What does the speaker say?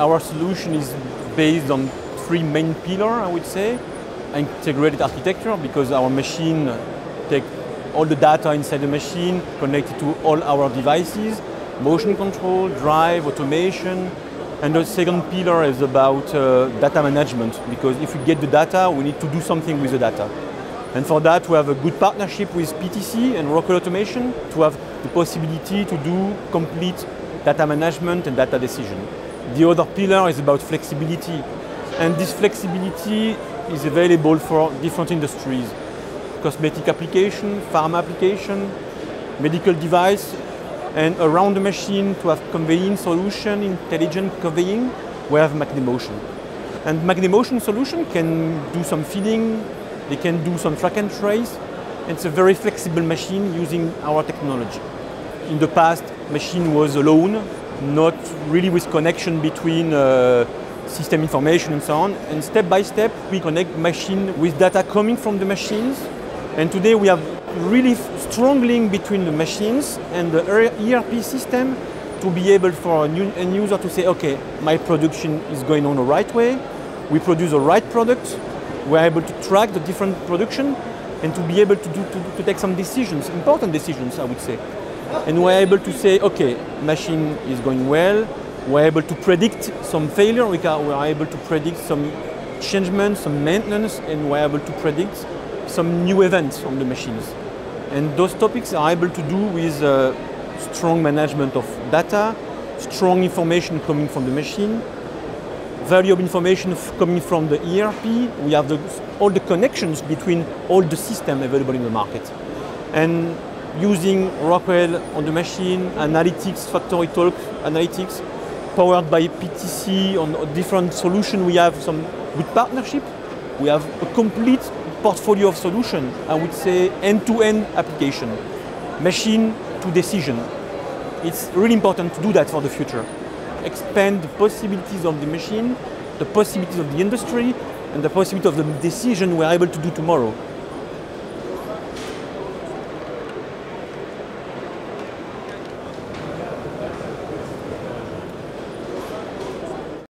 Our solution is based on three main pillars, I would say. Integrated architecture, because our machine takes all the data inside the machine, connected to all our devices, motion control, drive, automation. And the second pillar is about data management, because if we get the data, we need to do something with the data. And for that, we have a good partnership with PTC and Rockwell Automation to have the possibility to do complete data management and data decision. The other pillar is about flexibility. And this flexibility is available for different industries. Cosmetic application, pharma application, medical device, and around the machine to have conveying solution, intelligent conveying, we have MagneMotion. And MagneMotion solution can do some feeding, they can do some track and trace. It's a very flexible machine using our technology. In the past, machine was alone, not really with connection between system information and so on. And step by step, we connect machine with data coming from the machines. And today we have really strong link between the machines and the ERP system to be able for an user to say, okay, my production is going on the right way, we produce the right product, we're able to track the different production and to be able to take some decisions, important decisions, I would say. And we're able to say, okay, machine is going well, we're able to predict some failure, we're able to predict some changement, some maintenance, and we're able to predict some new events on the machines. And those topics are able to do with strong management of data, strong information coming from the machine, valuable information coming from the ERP. We have all the connections between all the systems available in the market. And using Rockwell on the machine, analytics, Factory Talk analytics, powered by PTC on different solutions, we have some good partnership. We have a complete portfolio of solution, I would say end-to-end application, machine to decision. It's really important to do that for the future. Expand the possibilities of the machine, the possibilities of the industry, and the possibility of the decision we're able to do tomorrow.